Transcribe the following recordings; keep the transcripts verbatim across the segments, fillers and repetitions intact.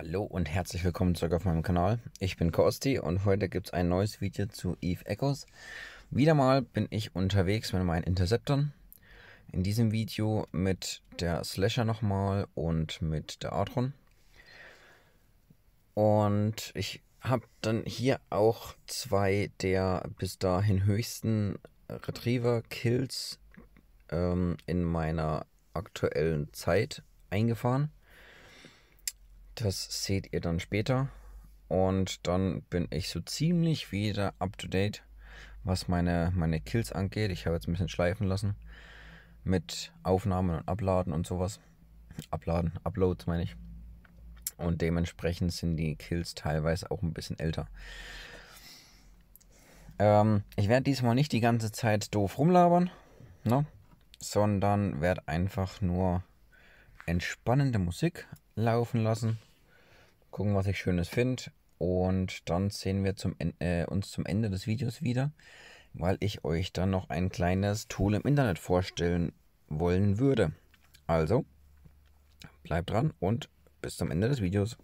Hallo und herzlich willkommen zurück auf meinem Kanal. Ich bin Chaosti und heute gibt es ein neues Video zu Eve Echoes. Wieder mal bin ich unterwegs mit meinen Interceptern. In diesem Video mit der Slasher nochmal und mit der Atron. Und ich habe dann hier auch zwei der bis dahin höchsten Retriever-Kills ähm, in meiner aktuellen Zeit eingefahren. Das seht ihr dann später. Und dann bin ich so ziemlich wieder up to date, was meine, meine Kills angeht. Ich habe jetzt ein bisschen schleifen lassen mit Aufnahmen und Abladen und sowas. Abladen, Uploads meine ich. Und dementsprechend sind die Kills teilweise auch ein bisschen älter. Ähm, ich werde diesmal nicht die ganze Zeit doof rumlabern, ne? Sondern werde einfach nur entspannende Musik laufen lassen. Gucken, was ich Schönes finde, und dann sehen wir zum, äh, uns zum Ende des Videos wieder, weil ich euch dann noch ein kleines Tool im Internet vorstellen wollen würde. Also, bleibt dran und bis zum Ende des Videos.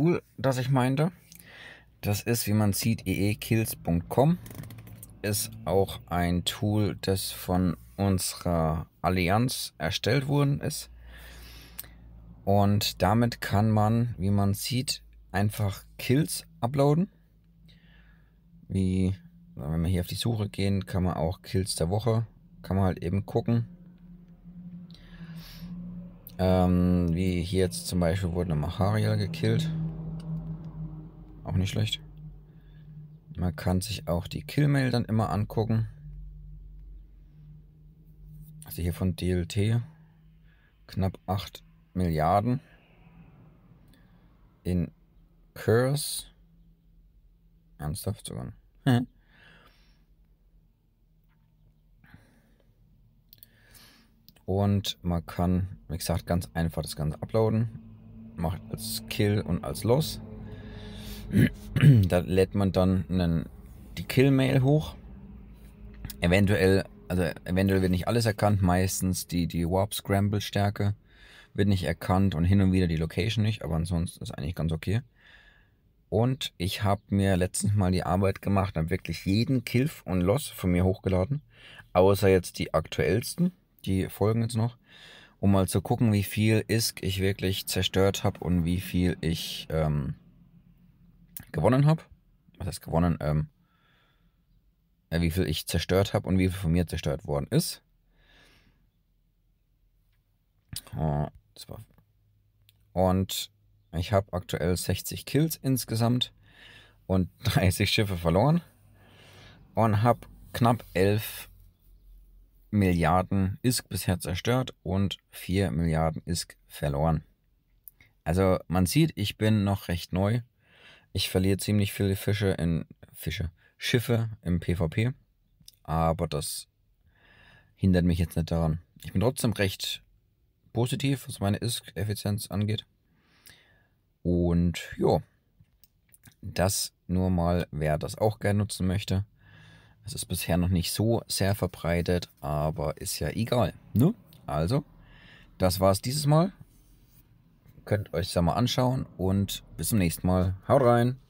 Tool, das ich meinte. Das ist, wie man sieht, e e kills punkt com. Ist auch ein Tool, das von unserer Allianz erstellt worden ist. Und damit kann man, wie man sieht, einfach Kills uploaden. Wie, wenn wir hier auf die Suche gehen, kann man auch Kills der Woche, kann man halt eben gucken. Ähm, wie hier jetzt zum Beispiel wurde eine Macharia gekillt. Auch nicht schlecht. Man kann sich auch die Killmail dann immer angucken. Also hier von D L T. Knapp acht Milliarden. In Curse. Ernsthaft sogar. Hm. Und man kann, wie gesagt, ganz einfach das Ganze uploaden. Macht als Kill und als Los. Da lädt man dann einen, die Kill-Mail hoch. Eventuell, also eventuell wird nicht alles erkannt. Meistens die, die Warp-Scramble-Stärke wird nicht erkannt und hin und wieder die Location nicht. Aber ansonsten ist eigentlich ganz okay. Und ich habe mir letztens mal die Arbeit gemacht, habe wirklich jeden Kill und Loss von mir hochgeladen. Außer jetzt die aktuellsten, die folgen jetzt noch. Um mal zu gucken, wie viel I S K ich wirklich zerstört habe und wie viel ich... Ähm, gewonnen habe, was heißt gewonnen, ähm, wie viel ich zerstört habe und wie viel von mir zerstört worden ist. Und ich habe aktuell sechzig Kills insgesamt und dreißig Schiffe verloren und habe knapp elf Milliarden I S K bisher zerstört und vier Milliarden I S K verloren. Also man sieht, ich bin noch recht neu. Ich verliere ziemlich viele Fische in Fische, Schiffe im PvP, aber das hindert mich jetzt nicht daran. Ich bin trotzdem recht positiv, was meine I S K-Effizienz angeht. Und ja, das nur mal, wer das auch gerne nutzen möchte. Es ist bisher noch nicht so sehr verbreitet, aber ist ja egal. Ne? Also, das war's dieses Mal. Könnt euch das mal anschauen und bis zum nächsten Mal. Haut rein!